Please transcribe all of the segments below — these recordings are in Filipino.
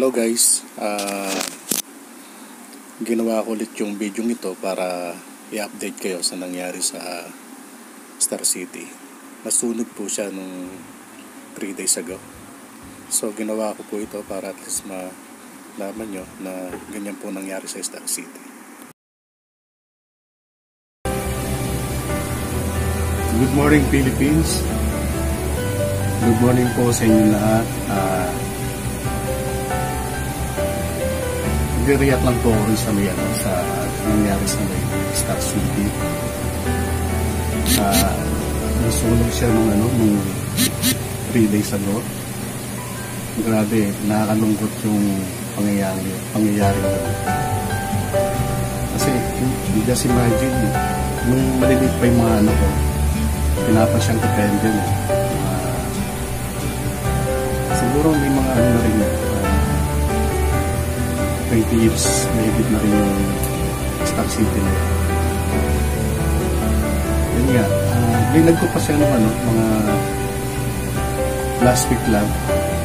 Hello guys, ginawa ko ulit yung video nito para i-update kayo sa nangyari sa Star City. Nasunog po siya nung 3 days ago. So ginawa ko po ito para at least malaman nyo na ganyan po nangyari sa Star City. Good morning Philippines. Good morning po sa inyo lahat. Nagre-react lang po rin sa mga nangyari sa may Star City. Nasunog siya nung 3 days ago. Grabe, nakakalungkot yung pangyayari. Kasi, you just imagine, nung maliliit pa yung mga ko, pinapa siyang dependent. Siguro may mga na rin 20 years, mahigit na rin yung Star City na. Yun nga, linag ko pa siya ng mga last week lang.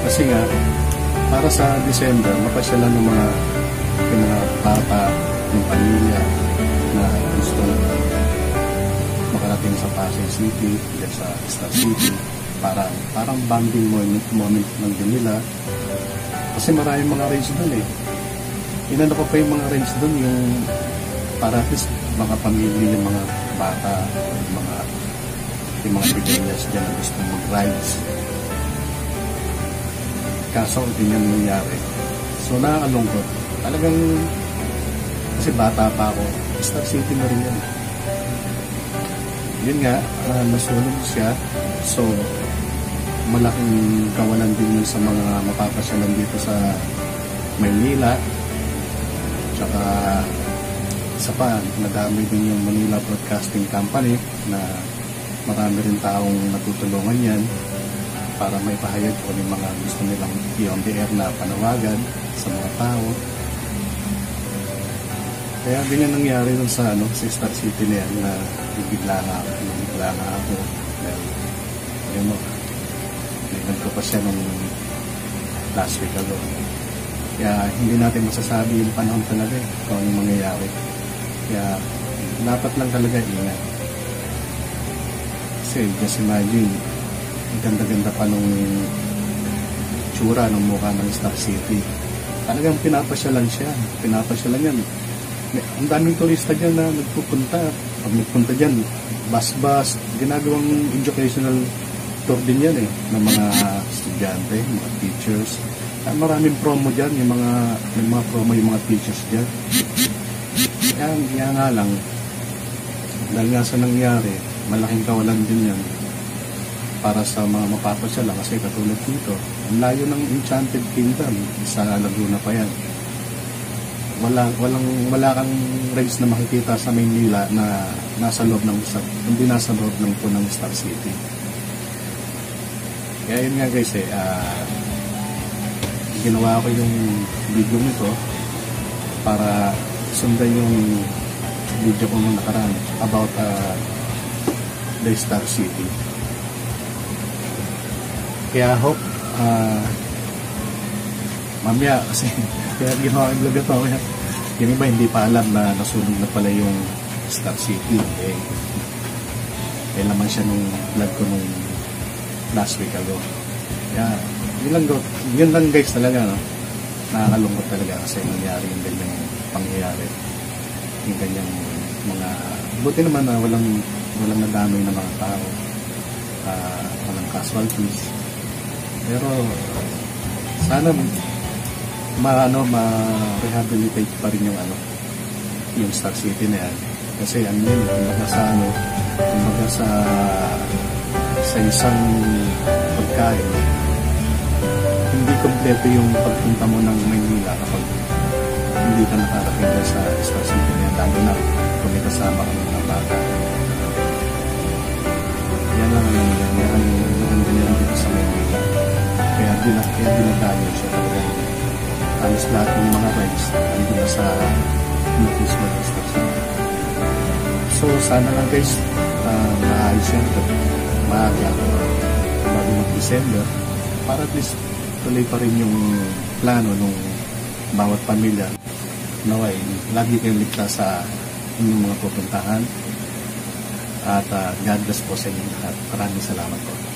Kasi nga, para sa December, mapasyalan ng mga pinapapa, ng pamilya na gusto makarating sa Pasay City, sa Star City, parang bonding moment ng Manila. Kasi maraming mga race doon eh. Inano ko pa yung mga range doon, yung para at least makapamili yung mga bata, yung mga beginners dyan na gusto mag-rides. Kaso, hindi yan nangyari. So, nakakalungkot. Talagang, kasi bata pa ako, Star City na rin yan. Yun nga, nasunog siya. So, malaking kawalan din yun sa mga mapapasyalan dito sa Maynila. Tsaka isa pa, nadami din yung Manila Broadcasting Company na marami rin taong natutulungan yan para may pahayag kung yung mga gusto nilang i-on the air na panawagan sa mga tao. Kaya ganyan nangyari nun sa si Star City na yan, na bigla na ako. Ayun mo, nagnan ko pa siya nung last week ago. Kaya hindi natin masasabi yung panahon talaga kung anong mangyayari. Kaya dapat lang talaga ingat. Kasi just imagine, ganda-ganda pa nung tsura ng mukha ng Star City. Talagang pinapasyalan siya. Pinapasyalan yan. Ang daming turista dyan na nagpupunta. Pag nagpunta dyan, bus-bus, ginagawang educational tour din yan eh. Ng mga estudyante, mga teachers. Maraming promo dyan, yung mga promo, yung mga teachers dyan. Kaya nga lang, dahil nga sa nangyari, malaking kawalan din yan para sa mga mapapasya lang. Kasi katulad dito, ang layo ng Enchanted Kingdom, sa Laguna pa yan. Wala kang rides na makikita sa Maynila na nasa loob ng hindi nasa loob ng Star City. Kaya yun nga guys eh, ginawa ko yung video nito para sundan yung video ko nung nakaraan about the Star City. Kaya hope mamaya kasi kaya ginawa yung vlog ito, yung iba hindi pa alam na nasunog na pala yung Star City eh. Laman siya nung vlog ko nung last week ago. Kaya yun lang guys talaga, no? Nakakalungkot talaga kasi nangyari yung ganyang pangyayari, yung ganyang mga, buti naman na walang nadamay na mga tao, walang casualties, pero sana ma-rehabilitate pa rin yung Star City na yan, kasi kumbaga sa isang pagkain hindi kompleto yung pagpunta mo ng Maynila kapag hindi ka nakarating na sa Star City na yan, lalo na kung may kasama ka ng bata. Yan lang yung maganda niya dito sa Maynila. Kaya dinadami siya. Halos lahat ng mga rides hindi na sa Maynila Star City. So sana lang guys, maayos yan maaga bago mag-December para at least tuloy pa rin yung plano ng bawat pamilya. Naway, lagi kayong ligtas sa inyong mga pupuntahan. At God bless po sa inyo lahat. Maraming salamat po.